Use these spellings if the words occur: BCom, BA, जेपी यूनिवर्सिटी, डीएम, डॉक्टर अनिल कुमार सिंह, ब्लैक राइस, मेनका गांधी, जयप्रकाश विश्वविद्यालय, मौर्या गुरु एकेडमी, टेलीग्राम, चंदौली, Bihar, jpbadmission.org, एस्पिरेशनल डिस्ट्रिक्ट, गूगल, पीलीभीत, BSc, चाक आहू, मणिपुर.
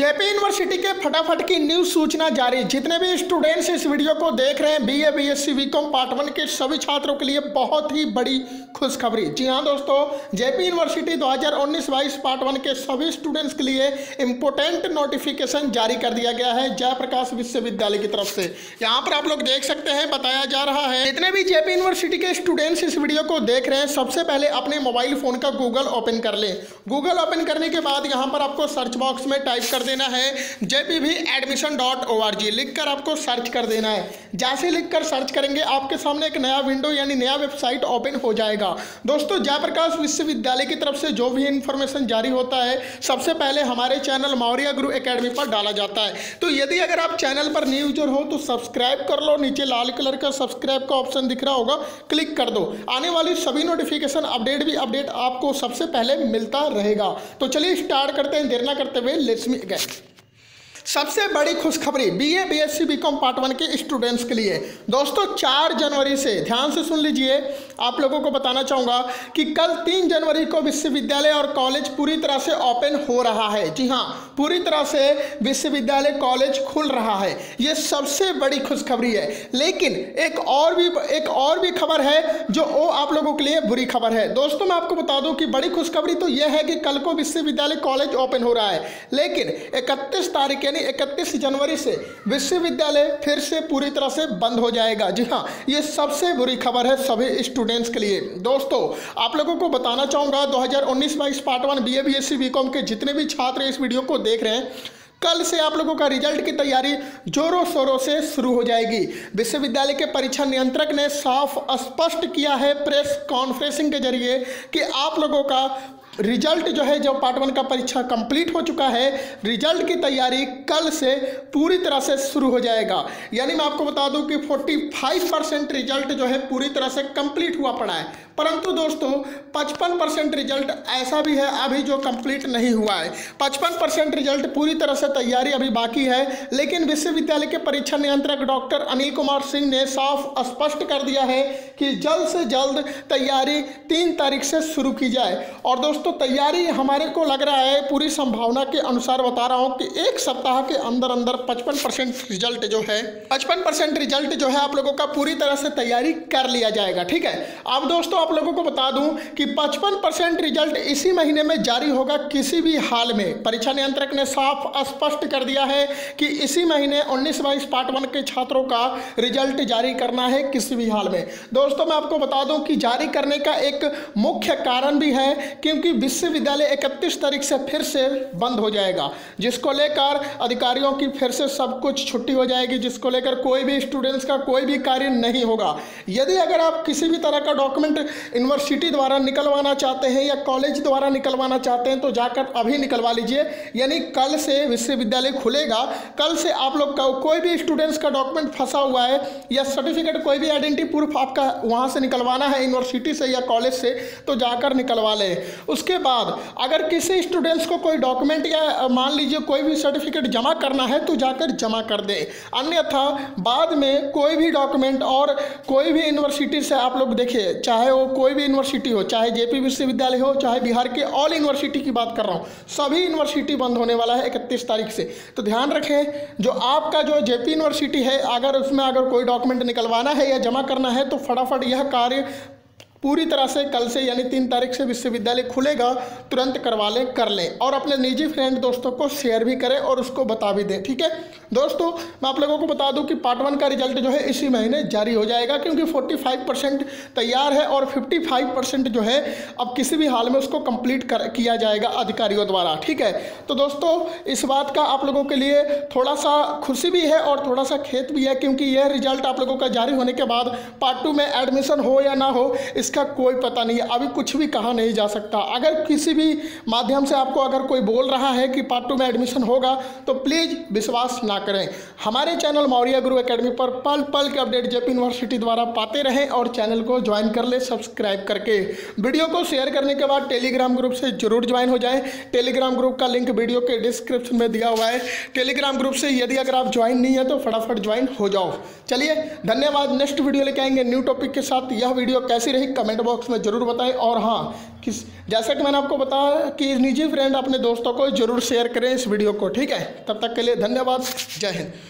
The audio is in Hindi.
जेपी यूनिवर्सिटी के फटाफट की न्यूज सूचना जारी। जितने भी स्टूडेंट्स इस वीडियो को देख रहे हैं, बीए बीएससी बीकॉम पार्ट 1 के सभी छात्रों के लिए बहुत ही बड़ी खुशखबरी। जी हां दोस्तों, जेपी यूनिवर्सिटी 2019-22 पार्ट 1 के सभी स्टूडेंट्स के लिए इंपोर्टेंट नोटिफिकेशन जारी कर दिया गया है जयप्रकाश विश्वविद्यालय की तरफ से। यहाँ पर आप लोग देख सकते हैं, बताया जा रहा है जितने भी जेपी यूनिवर्सिटी के स्टूडेंट्स इस वीडियो को देख रहे हैं, सबसे पहले अपने मोबाइल फोन का गूगल ओपन कर लें। गूगल ओपन करने के बाद यहाँ पर आपको सर्च बॉक्स में टाइप कर देना है jpbadmission.org लिखकर आपको सर्च कर देना है। जैसे लिखकर सर्च करेंगे, आपके सामने एक नया विंडो यानी नया वेबसाइट ओपन हो जाएगा। दोस्तों, जयप्रकाश विश्वविद्यालय की तरफ से जो भी इंफॉर्मेशन जारी होता है, सबसे पहले हमारे चैनल मौर्या गुरु एकेडमी पर डाला जाता है। तो यदि अगर आप चैनल पर न्यू यूजर हो तो सब्सक्राइब कर लो। नीचे लाल कलर का सब्सक्राइब का ऑप्शन दिख रहा होगा, क्लिक कर दो। आने वाली सभी नोटिफिकेशन अपडेट आपको सबसे पहले मिलता रहेगा। तो चलिए स्टार्ट करते हैं, देर ना करते हुए लेट्स मीट अगेन। सबसे बड़ी खुशखबरी बीए बीएससी बीकॉम पार्ट 1 के स्टूडेंट्स के लिए दोस्तों, 4 जनवरी से ध्यान से सुन लीजिए। आप लोगों को बताना चाहूँगा कि कल 3 जनवरी को विश्वविद्यालय और कॉलेज पूरी तरह से ओपन हो रहा है। जी हाँ, पूरी तरह से विश्वविद्यालय कॉलेज खुल रहा है। ये सबसे बड़ी खुशखबरी है। लेकिन एक और भी खबर है जो आप लोगों के लिए बुरी खबर है। दोस्तों, मैं आपको बता दूँ कि बड़ी खुशखबरी तो यह है कि कल को विश्वविद्यालय कॉलेज ओपन हो रहा है, लेकिन 31 तारीख 31 जनवरी से विश्वविद्यालय फिर से पूरी तरह से बंद हो जाएगा। जी हां, यह सबसे बुरी खबर है सभी स्टूडेंट्स के लिए। दोस्तों, आप लोगों को बताना चाहूंगा 2019-22 पार्ट 1 बीए बीएससी बीकॉम के जितने भी छात्र इस वीडियो को देख रहे हैं, कल से आप लोगों का रिजल्ट की तैयारी जोरों शोरों से शुरू हो जाएगी। विश्वविद्यालय के परीक्षा नियंत्रक ने साफ स्पष्ट किया है प्रेस कॉन्फ्रेंसिंग के जरिए कि आप लोगों का रिजल्ट जो है, जब पार्ट 1 का परीक्षा कंप्लीट हो चुका है, रिजल्ट की तैयारी कल से पूरी तरह से शुरू हो जाएगा। यानी मैं आपको बता दूं कि 45% रिजल्ट जो है पूरी तरह से कंप्लीट हुआ पड़ा है, परंतु दोस्तों 55% रिजल्ट ऐसा भी है अभी जो कंप्लीट नहीं हुआ है। 55% रिजल्ट पूरी तरह से तैयारी अभी बाकी है। लेकिन विश्वविद्यालय के परीक्षा नियंत्रक डॉक्टर अनिल कुमार सिंह ने साफ स्पष्ट कर दिया है कि जल्द से जल्द तैयारी 3 तारीख से शुरू की जाए। और दोस्तों, तैयारी हमारे को लग रहा है, पूरी संभावना के अनुसार बता रहा हूँ कि एक सप्ताह के अंदर अंदर 55% रिजल्ट जो है आप लोगों का पूरी तरह से तैयारी कर लिया जाएगा। ठीक है। अब दोस्तों, आप लोगों को बता दूं कि 55% रिजल्ट इसी महीने में जारी होगा। किसी भी हाल में परीक्षा नियंत्रक ने साफ स्पष्ट कर दिया है कि इसी महीने 19-22 पार्ट 1 के छात्रों का रिजल्ट जारी करना है, किसी भी हाल में। दोस्तों, मैं आपको बता दूं कि जारी करने का एक मुख्य कारण भी है क्योंकि विश्वविद्यालय 31 तारीख से फिर से बंद हो जाएगा, जिसको लेकर अधिकारियों की फिर से सब कुछ छुट्टी हो जाएगी, जिसको लेकर कोई भी स्टूडेंट्स का कोई भी कार्य नहीं होगा। यदि अगर आप किसी भी तरह का डॉक्यूमेंट यूनिवर्सिटी द्वारा निकलवाना चाहते हैं या कॉलेज द्वारा निकलवाना चाहते हैं तो जाकर अभी निकलवा लीजिए। यानी कल से विश्वविद्यालय खुलेगा। कल से आप लोग का कोई भी स्टूडेंट्स का डॉक्यूमेंट फंसा हुआ है या सर्टिफिकेट, कोई भी आइडेंटिटी प्रूफ आपका वहाँ से निकलवाना है, यूनिवर्सिटी से या कॉलेज से, तो जाकर निकलवा लें। उसके बाद अगर किसी स्टूडेंट्स को कोई डॉक्यूमेंट या मान लीजिए कोई भी सर्टिफिकेट जमा करना है तो जाकर जमा कर दें, अन्यथा बाद में कोई भी डॉक्यूमेंट और कोई भी यूनिवर्सिटी से आप लोग देखिए, चाहे वो कोई भी यूनिवर्सिटी हो, चाहे जेपी विश्वविद्यालय हो, चाहे बिहार के ऑल यूनिवर्सिटी की बात कर रहा हूँ, सभी यूनिवर्सिटी बंद होने वाला है 31 तारीख से। तो ध्यान रखें, जो आपका जो जेपी यूनिवर्सिटी है, अगर उसमें अगर कोई डॉक्यूमेंट निकलवाना है या जमा करना है तो फटाफट यह कार्य पूरी तरह से कल से यानी 3 तारीख से विश्वविद्यालय खुलेगा, तुरंत कर लें। और अपने निजी फ्रेंड दोस्तों को शेयर भी करें और उसको बता भी दें। ठीक है दोस्तों, मैं आप लोगों को बता दूं कि पार्ट 1 का रिजल्ट जो है इसी महीने जारी हो जाएगा, क्योंकि 45% तैयार है और 55% जो है अब किसी भी हाल में उसको कंप्लीट किया जाएगा अधिकारियों द्वारा। ठीक है। तो दोस्तों, इस बात का आप लोगों के लिए थोड़ा सा खुशी भी है और थोड़ा सा खेद भी है, क्योंकि यह रिजल्ट आप लोगों का जारी होने के बाद पार्ट 2 में एडमिशन हो या ना हो इसका कोई पता नहीं है। अभी कुछ भी कहा नहीं जा सकता। अगर किसी भी माध्यम से आपको अगर कोई बोल रहा है कि पार्ट 2 में एडमिशन होगा तो प्लीज़ विश्वास ना करें। हमारे चैनल मौर्या गुरु एकेडमी पर पल पल के अपडेट जेपी यूनिवर्सिटी द्वारा पाते रहें और चैनल को ज्वाइन कर लें सब्सक्राइब करके। वीडियो को शेयर करने के बाद टेलीग्राम ग्रुप से जरूर ज्वाइन हो जाएं। टेलीग्राम ग्रुप का लिंक वीडियो के डिस्क्रिप्शन में दिया हुआ है। टेलीग्राम ग्रुप से यदि अगर आप ज्वाइन नहीं है तो फटाफट ज्वाइन हो जाओ। चलिए, धन्यवाद। नेक्स्ट वीडियो लेके आएंगे न्यू टॉपिक के साथ। यह वीडियो कैसी रही कमेंट बॉक्स में ज़रूर बताएं। और हाँ, जैसा कि मैंने आपको बताया कि निजी फ्रेंड अपने दोस्तों को ज़रूर शेयर करें इस वीडियो को, ठीक है। तब तक के लिए धन्यवाद, जय हिंद।